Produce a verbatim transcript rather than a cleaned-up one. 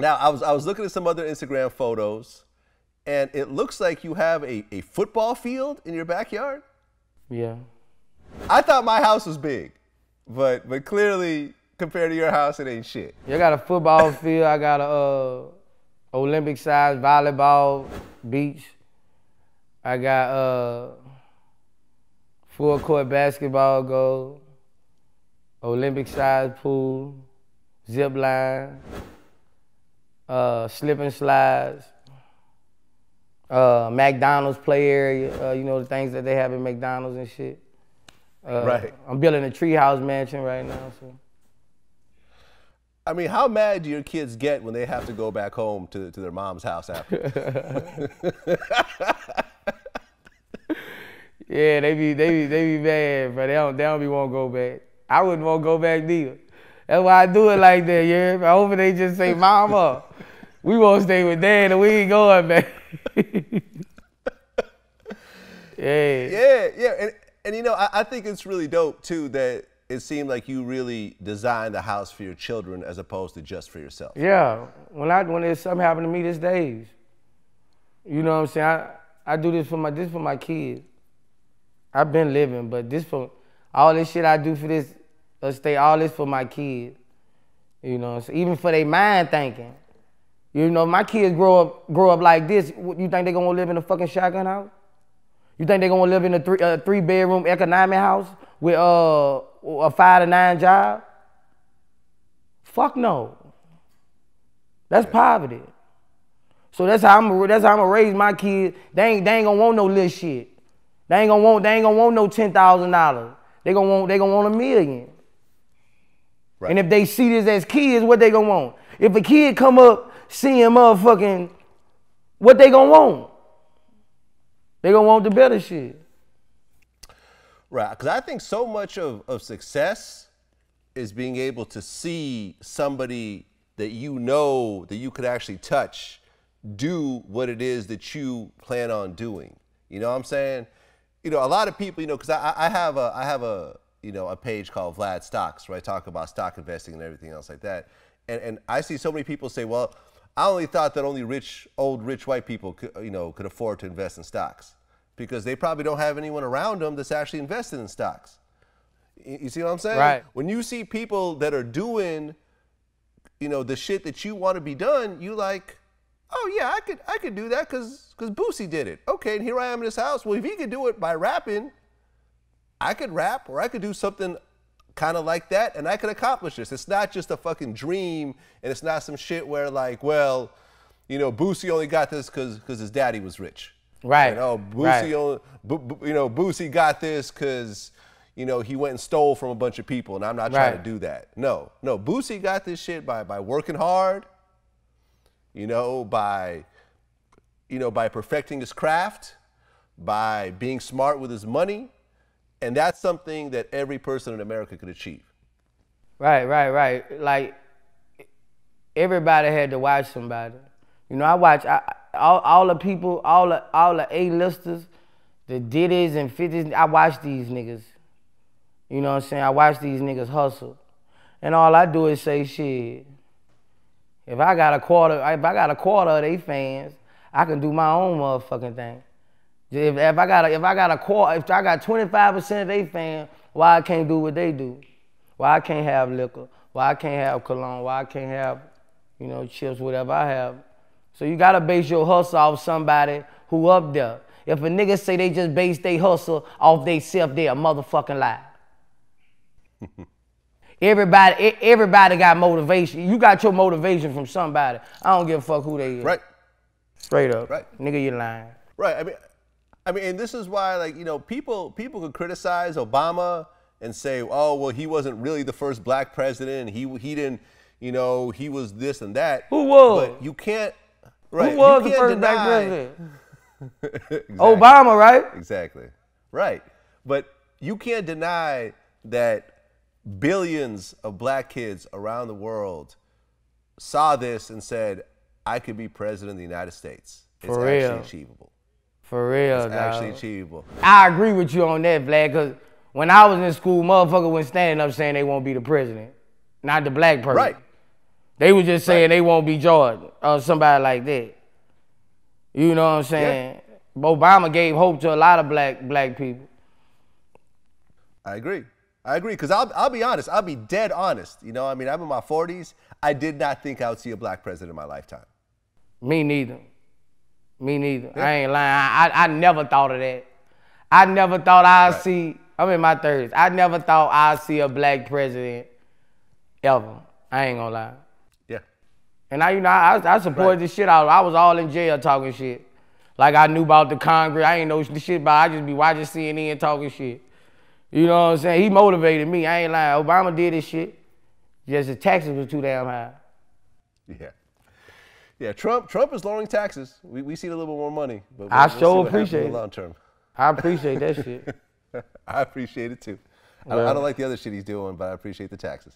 Now, I was I was looking at some other Instagram photos, and it looks like you have a, a football field in your backyard. Yeah. I thought my house was big, but but clearly compared to your house, it ain't shit. You got a football field. I got a uh, Olympic-sized volleyball beach. I got a uh, full-court basketball goal, Olympic-sized pool, zip line, uh, slip and slides, uh, McDonald's play area, uh, you know, the things that they have at McDonald's and shit. Uh, right. I'm building a treehouse mansion right now. So. I mean, how mad do your kids get when they have to go back home to, to their mom's house after? Yeah, they be, they be, they be mad, but they don't, they don't be want to go back. I wouldn't want to go back neither. That's why I do it like that, yeah? I hope they just say, Mama, we won't stay with Dad and we ain't going back. Yeah. Yeah, yeah. And, and you know, I, I think it's really dope, too, that it seemed like you really designed the house for your children as opposed to just for yourself. Yeah. When I when there's something happened to me these days, you know what I'm saying? I, I do this for my this for my kids. I've been living, but this for all this shit I do for this, I stay all this for my kids. You know, so even for their mind thinking. You know, my kids grow up grow up like this. You think they gonna live in a fucking shotgun house? You think they're gonna live in a three uh, three bedroom economic house with uh, a five to nine job? Fuck no. That's poverty. So that's how I'm that's how I'm gonna raise my kids. They ain't they ain't gonna want no little shit. They ain't gonna want they ain't gonna want no ten thousand dollars. They gonna want they gonna want a million. Right. And if they see this as kids, what they gonna want? If a kid come up seeing motherfucking, what they gonna want? They gonna want the better shit. Right, because I think so much of, of success is being able to see somebody that you know that you could actually touch do what it is that you plan on doing. You know what I'm saying? You know, a lot of people, you know, because I, I have a, I have a, you know, a page called Vlad Stocks where I talk about stock investing and everything else like that. And, and I see so many people say, well, I only thought that only rich, old rich white people could, you know, could afford to invest in stocks because they probably don't have anyone around them that's actually invested in stocks. You see what I'm saying? Right. When you see people that are doing, you know, the shit that you want to be done, you like, oh yeah, I could, I could do that because because Boosie did it. Okay, and here I am in this house. Well, if he could do it by rapping, I could rap or I could do something kind of like that, and I could accomplish this. It's not just a fucking dream, and it's not some shit where like, well, you know, Boosie only got this because because his daddy was rich. Right. And, oh, Boosie right. Only, bo bo you know, Boosie got this because, you know, he went and stole from a bunch of people, and I'm not trying right. to do that. No, no, Boosie got this shit by by working hard, you know, by, you know, by perfecting his craft, by being smart with his money. And that's something that every person in America could achieve. Right, right, right. Like, everybody had to watch somebody. You know, I watch I, all, all the people, all the, all the A-listers, the Diddy's and fifties, I watch these niggas. You know what I'm saying? I watch these niggas hustle. And all I do is say, shit, if I got a quarter, if I got a quarter of they fans, I can do my own motherfucking thing. If, if I got a, if I got a quarter, if I got twenty-five percent of they fans, why I can't do what they do? Why I can't have liquor? Why I can't have cologne? Why I can't have, you know, chips, whatever I have? So you gotta base your hustle off somebody who up there. If a nigga say they just base they hustle off they self, they a motherfucking lie. everybody, everybody got motivation. You got your motivation from somebody. I don't give a fuck who they is. Right. Straight up. Right. Nigga, you lying. Right. I mean. I mean, and this is why, like, you know, people people could criticize Obama and say, oh, well, he wasn't really the first black president. He he didn't, you know, he was this and that. Who was? But you can't, right? Who was the first black president? Exactly. Obama, right? Exactly. Right. But you can't deny that billions of black kids around the world saw this and said, I could be president of the United States. It's For real. actually achievable. For real, it's actually dog. achievable. I agree with you on that, Vlad, because when I was in school, motherfuckers went standing up saying they won't be the president, not the black person. Right. They were just saying they won't be Jordan or somebody like that. You know what I'm saying? Yeah. Obama gave hope to a lot of black black people. I agree. I agree, because I'll, I'll be honest. I'll be dead honest. You know, I mean, I'm in my forties. I did not think I would see a black president in my lifetime. Me neither. Me neither. Yeah. I ain't lying. I, I never thought of that. I never thought I'd right. see, I'm in my thirties. I never thought I'd see a black president ever. I ain't gonna lie. Yeah. And I, you know, I, I supported right. this shit. I, I was all in jail talking shit. Like I knew about the Congress. I ain't know the shit about it. I just be watching C N N talking shit. You know what I'm saying? He motivated me. I ain't lying. Obama did this shit. Just the taxes were too damn high. Yeah. Yeah, Trump Trump is lowering taxes. We, we see a little bit more money. But we'll, I we'll sure appreciate it. Long term. I appreciate that shit. I appreciate it too. Well, I, don't, I don't like the other shit he's doing, but I appreciate the taxes.